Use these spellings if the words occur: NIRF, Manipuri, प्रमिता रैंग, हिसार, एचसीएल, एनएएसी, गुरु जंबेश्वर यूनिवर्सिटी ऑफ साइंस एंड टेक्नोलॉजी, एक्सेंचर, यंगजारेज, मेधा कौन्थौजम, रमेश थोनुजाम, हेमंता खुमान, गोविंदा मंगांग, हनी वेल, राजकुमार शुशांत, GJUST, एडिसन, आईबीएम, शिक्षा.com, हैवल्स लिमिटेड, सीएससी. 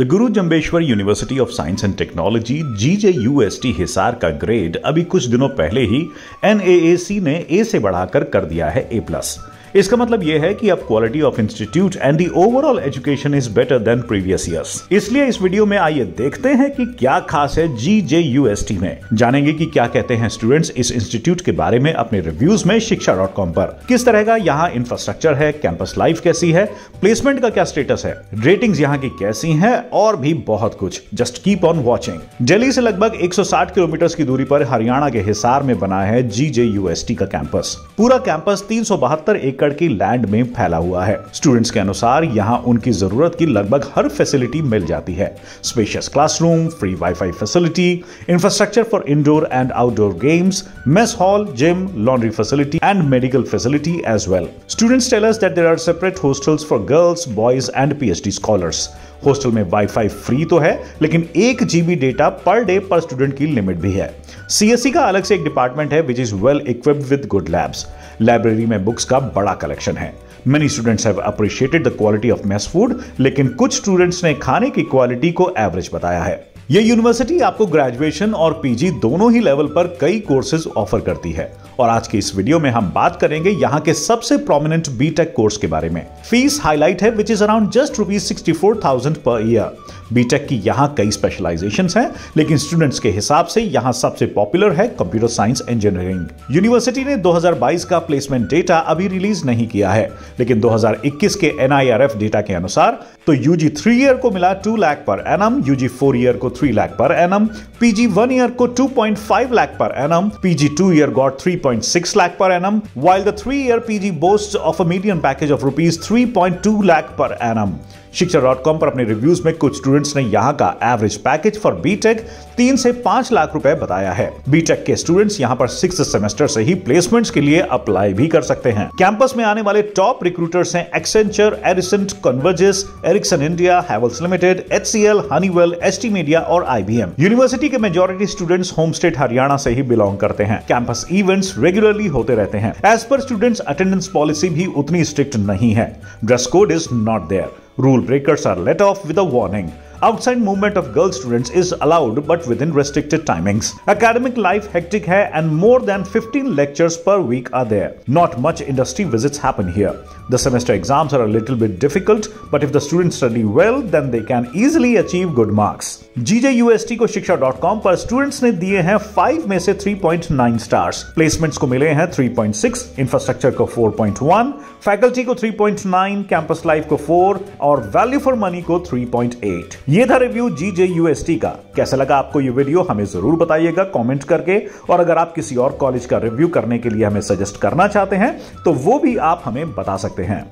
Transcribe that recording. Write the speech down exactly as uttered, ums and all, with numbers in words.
The गुरु जंबेश्वर यूनिवर्सिटी ऑफ साइंस एंड टेक्नोलॉजी G J U S T हिसार का grade अभी कुछ दिनों पहले ही एन ए ए सी ने ए से बढ़ाकर कर दिया है ए प्लस। इसका मतलब यह है कि अब quality of institute and the overall education is better than previous years. इसलिए इस वीडियो में आइए देखते हैं कि क्या खास है G J U S T में, जानेंगे कि क्या कहते हैं स्टूडेंट्स इस इंस्टीट्यूट के बारे में अपने रिव्यूज में शिक्षा डॉट कॉम पर, किस तरह का यहाँ इंफ्रास्ट्रक्चर है, कैंपस लाइफ कैसी है, प्लेसमेंट का क्या स्टेटस है, रेटिंग्स यहाँ की कैसी है और भी बहुत कुछ। Just keep on watching. Delhi से लगभग एक सौ साठ किलोमीटर की दूरी पर हरियाणा के हिसार में बना है G J U S T का कैंपस। पूरा कैंपस तीन सौ बहत्तर की लैंड में फैला हुआ है। स्टूडेंट्स के अनुसार यहाँ उनकी जरूरत की लगभग हर फैसिलिटी मिल जाती है। Spacious classroom, free wifi facility, infrastructure for indoor and outdoor games, mess hall, gym, laundry facility and medical facility as well. Students tell us that there are separate hostels for girls, boys and PhD scholars. Hostel में wifi free तो है, लेकिन एक GB data पर day पर student की limit भी है। सीएससी का अलग से एक डिपार्टमेंट है which is well equipped with good labs. Library में बुक्स का बड़ा कलेक्शन है। Many students have appreciated the quality of mess food, लेकिन कुछ स्टूडेंट्स ने खाने की क्वालिटी को एवरेज बताया है। ये यूनिवर्सिटी आपको ग्रेजुएशन और पीजी दोनों ही लेवल पर कई कोर्सेज ऑफर करती है और आज के इस वीडियो में हम बात करेंगे यहाँ के सबसे प्रोमिनेंट बीटेक कोर्स के बारे में। फीस हाईलाइट है which is around just rupees sixty four thousand per year. BTech की यहाँ कई स्पेशलाइजेशंस हैं, लेकिन स्टूडेंट्स के हिसाब से यहाँ सबसे पॉपुलर है कंप्यूटर साइंस इंजीनियरिंग। यूनिवर्सिटी ने दो हज़ार बाईस का प्लेसमेंट डेटा अभी रिलीज नहीं किया है, लेकिन दो हज़ार इक्कीस के N I R F data के अनुसार तो यूजी थ्री ईयर को मिला two lakh per annum, UG four year को three lakh per annum, PG one year को two point five lakh per annum, PG two year got three point six lakh per annum, while the three year PG boast of a medium package of rupees three point two lakh per annum. शिक्षा dot com पर अपने reviews में कुछ students ने यहाँ का average package for BTech तीन से पांच लाख रुपए बताया है। बीटेक के स्टूडेंट्स यहाँ पर सिक्स्थ सेमेस्टर से ही प्लेसमेंट्स के लिए अप्लाई भी कर सकते हैं। कैंपस में आने वाले टॉप रिक्रूटर्स हैं एक्सेंचर, एडिसन, Convergys, एडिसन India, हैवल्स लिमिटेड, एचसीएल, हनी वेल, ST media और आईबीएम। यूनिवर्सिटी के majority students home state Haryana से ही बिलोंग करते हैं। कैंपस इवेंट्स रेगुलरली होते रहते हैं। As per students attendance policy भी उतनी स्ट्रिक्ट नहीं है। Dress code is not there. Rule breakers are let off with a warning. Outside movement of girl students is allowed but within restricted timings. Academic life hectic hai and more than fifteen lectures per week are there. Not much industry visits happen here. The semester exams are a little bit difficult but if the students study well then they can easily achieve good marks. G J U S T को शिक्षा dot com पर students ने दिए हैं पाँच में से three point nine stars. Placements को मिले हैं थ्री पॉइंट सिक्स, इंफ्रास्ट्रक्चर को फोर पॉइंट वन, फैकल्टी को three point nine, campus life को फोर और वैल्यू फॉर मनी को थ्री पॉइंट एट। ये था review G J U S T का। कैसा लगा आपको ये वीडियो हमें जरूर बताइएगा कमेंट करके, और अगर आप किसी और कॉलेज का रिव्यू करने के लिए हमें सजेस्ट करना चाहते हैं तो वो भी आप हमें बता सकते हैं।